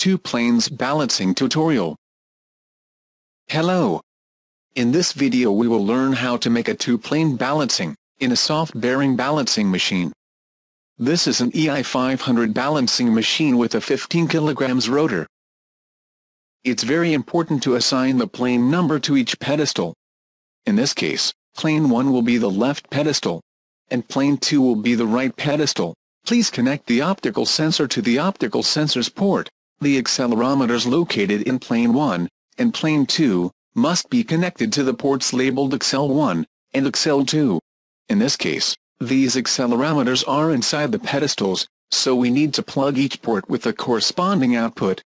Two Planes Balancing Tutorial. Hello! In this video we will learn how to make a two-plane balancing in a soft bearing balancing machine. This is an EI500 balancing machine with a 15 kilograms rotor. It's very important to assign the plane number to each pedestal. In this case, plane 1 will be the left pedestal, and plane 2 will be the right pedestal. Please connect the optical sensor to the optical sensor's port. The accelerometers located in plane 1 and plane 2 must be connected to the ports labeled XL1 and XL2. In this case, these accelerometers are inside the pedestals, so we need to plug each port with the corresponding output.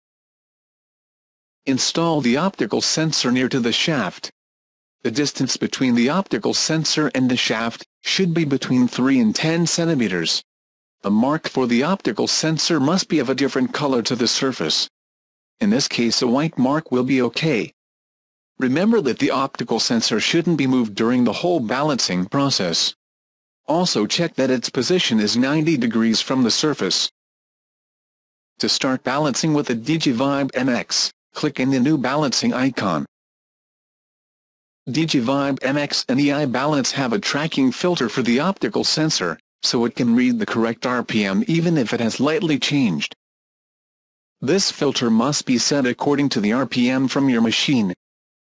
Install the optical sensor near to the shaft. The distance between the optical sensor and the shaft should be between 3 and 10 centimeters. The mark for the optical sensor must be of a different color to the surface. In this case, a white mark will be okay. Remember that the optical sensor shouldn't be moved during the whole balancing process. Also check that its position is 90 degrees from the surface. To start balancing with the DigivibeMX, click in the new balancing icon. DigivibeMX and EI Balance have a tracking filter for the optical sensor, so it can read the correct RPM even if it has lightly changed. This filter must be set according to the RPM from your machine.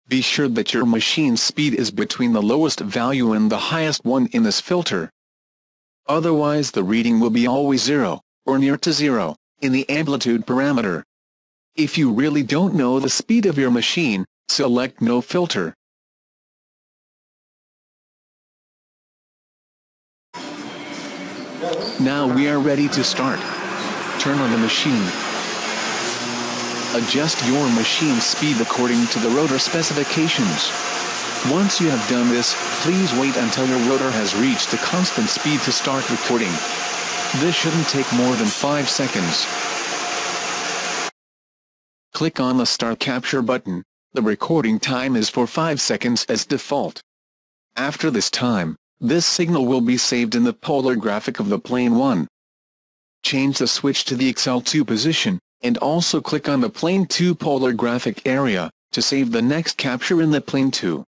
Be sure that your machine's speed is between the lowest value and the highest one in this filter. Otherwise the reading will be always 0, or near to 0, in the amplitude parameter. If you really don't know the speed of your machine, select No Filter. Now we are ready to start. Turn on the machine. Adjust your machine speed according to the rotor specifications. Once you have done this, please wait until your rotor has reached a constant speed to start recording. This shouldn't take more than 5 seconds. Click on the Start Capture button. The recording time is for 5 seconds as default. After this time, this signal will be saved in the polar graphic of the plane 1. Change the switch to the XL2 position, and also click on the plane 2 polar graphic area, to save the next capture in the plane 2.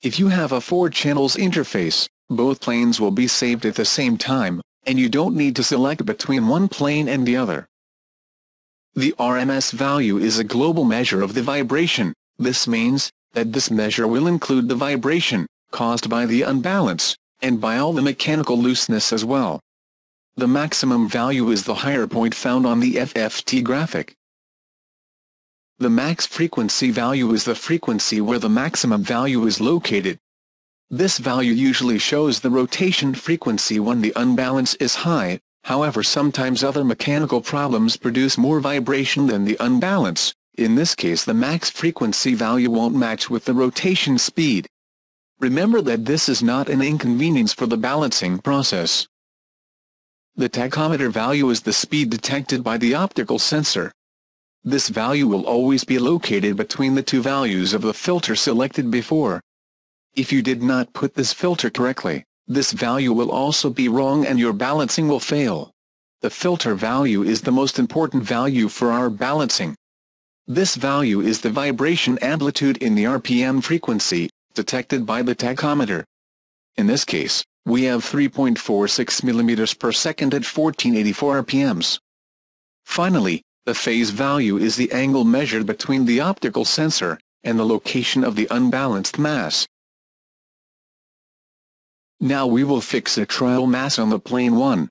If you have a 4-channels interface, both planes will be saved at the same time, and you don't need to select between one plane and the other. The RMS value is a global measure of the vibration. This means that this measure will include the vibration caused by the unbalance, and by all the mechanical looseness as well. The maximum value is the higher point found on the FFT graphic. The max frequency value is the frequency where the maximum value is located. This value usually shows the rotation frequency when the unbalance is high, however sometimes other mechanical problems produce more vibration than the unbalance. In this case the max frequency value won't match with the rotation speed. Remember that this is not an inconvenience for the balancing process. The tachometer value is the speed detected by the optical sensor. This value will always be located between the two values of the filter selected before. If you did not put this filter correctly, this value will also be wrong and your balancing will fail. The filter value is the most important value for our balancing. This value is the vibration amplitude in the RPM frequency, detected by the tachometer. In this case, we have 3.46 millimeters per second at 1484 RPMs. Finally, the phase value is the angle measured between the optical sensor and the location of the unbalanced mass. Now we will fix a trial mass on the plane 1.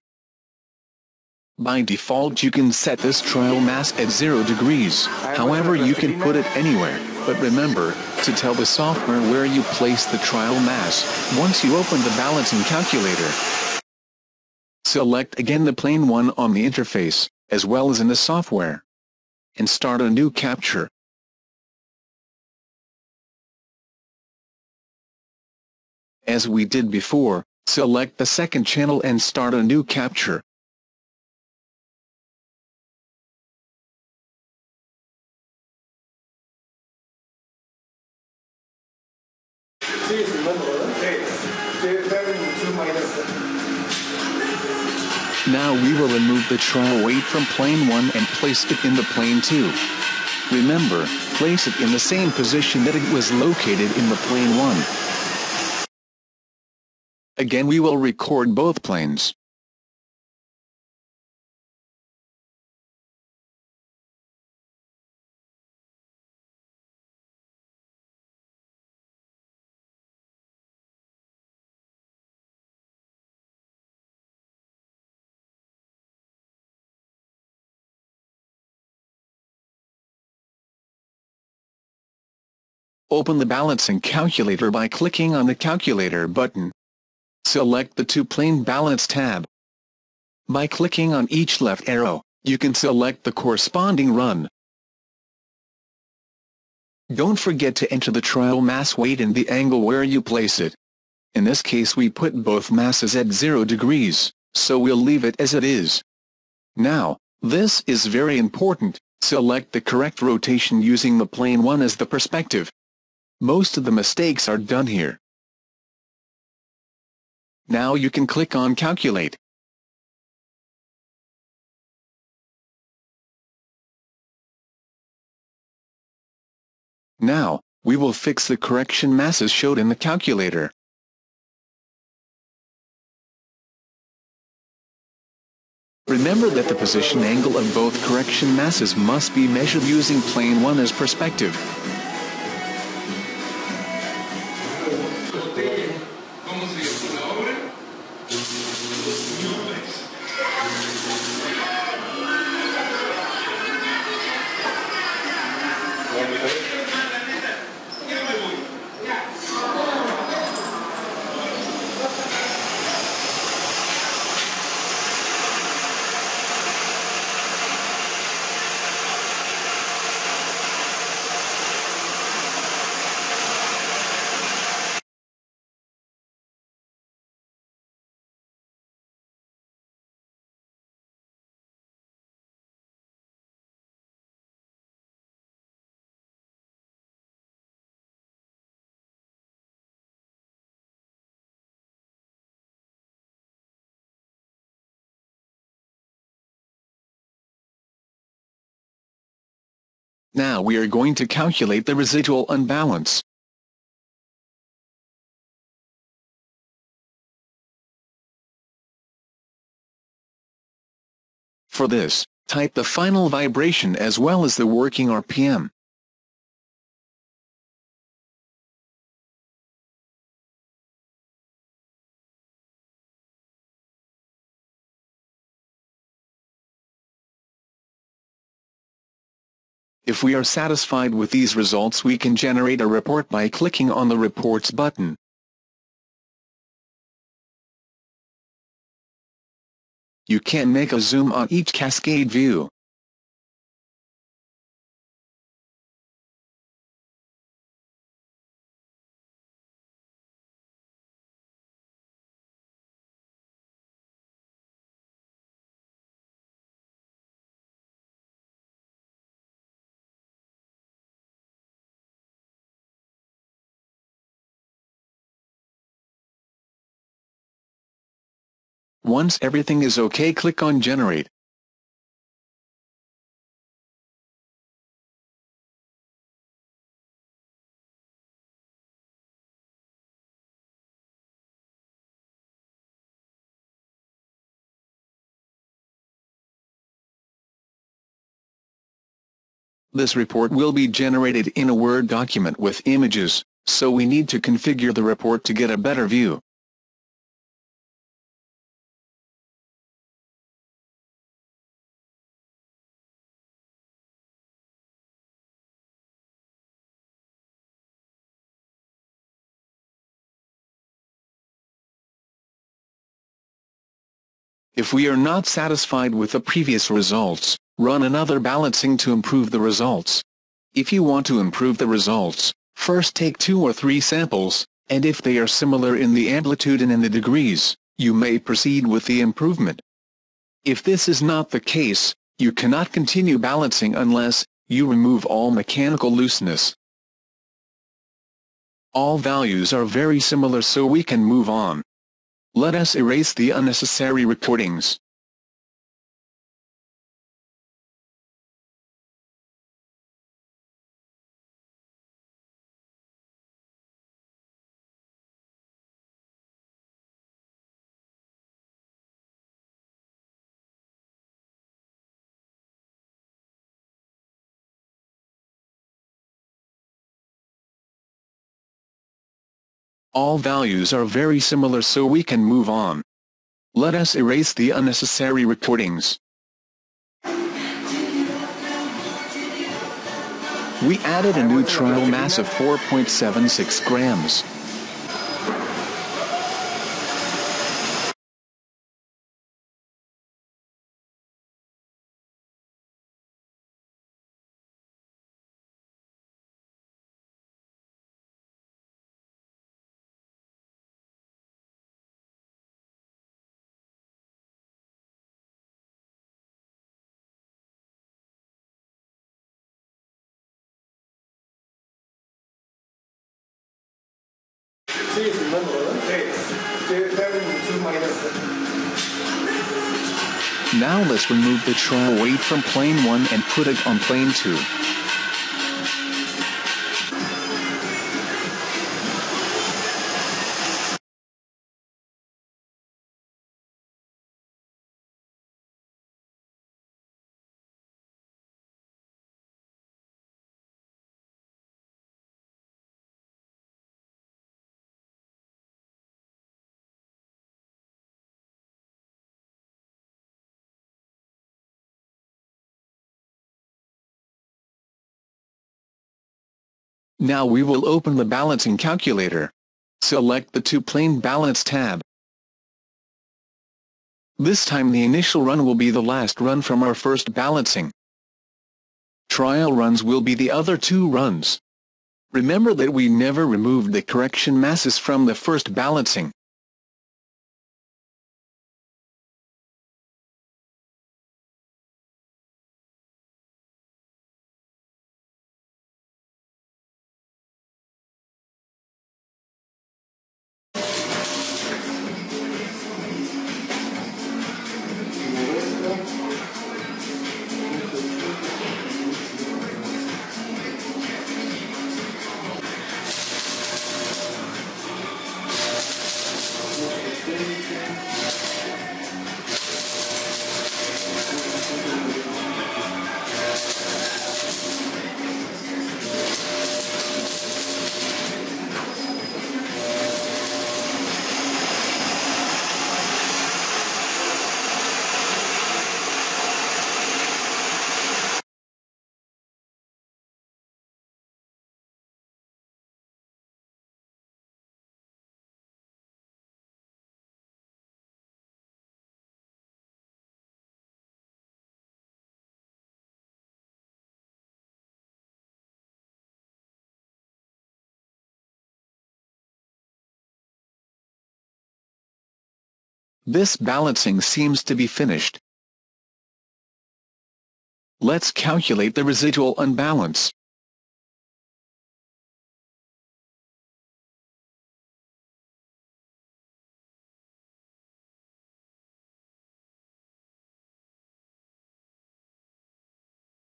By default you can set this trial mass at 0 degrees, however you can put it anywhere, but remember to tell the software where you place the trial mass once you open the balancing calculator. Select again the plane 1 on the interface, as well as in the software, and start a new capture. As we did before, select the second channel and start a new capture. Now we will remove the trial weight from plane 1 and place it in the plane 2. Remember, place it in the same position that it was located in the plane 1. Again we will record both planes. Open the balancing calculator by clicking on the calculator button. Select the two-plane balance tab. By clicking on each left arrow, you can select the corresponding run. Don't forget to enter the trial mass weight and the angle where you place it. In this case we put both masses at 0 degrees, so we'll leave it as it is. Now, this is very important, select the correct rotation using the plane 1 as the perspective. Most of the mistakes are done here. Now you can click on Calculate. Now, we will fix the correction masses shown in the calculator. Remember that the position angle of both correction masses must be measured using plane 1 as perspective. Now we are going to calculate the residual unbalance. For this, type the final vibration as well as the working RPM. If we are satisfied with these results, we can generate a report by clicking on the Reports button. You can make a zoom on each cascade view. Once everything is OK, click on Generate. This report will be generated in a Word document with images, so we need to configure the report to get a better view. If we are not satisfied with the previous results, run another balancing to improve the results. If you want to improve the results, first take 2 or 3 samples, and if they are similar in the amplitude and in the degrees, you may proceed with the improvement. If this is not the case, you cannot continue balancing unless you remove all mechanical looseness. All values are very similar, so we can move on. Let us erase the unnecessary recordings. All values are very similar, so we can move on. Let us erase the unnecessary recordings. We added a new trial mass of 4.76 grams. Now let's remove the trial weight from plane 1 and put it on plane 2. Now we will open the balancing calculator. Select the two-plane balance tab. This time the initial run will be the last run from our first balancing. Trial runs will be the other two runs. Remember that we never removed the correction masses from the first balancing. This balancing seems to be finished. Let's calculate the residual unbalance.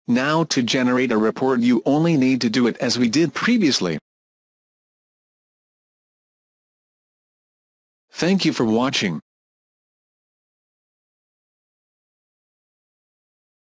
Now to generate a report, you only need to do it as we did previously. Thank you for watching.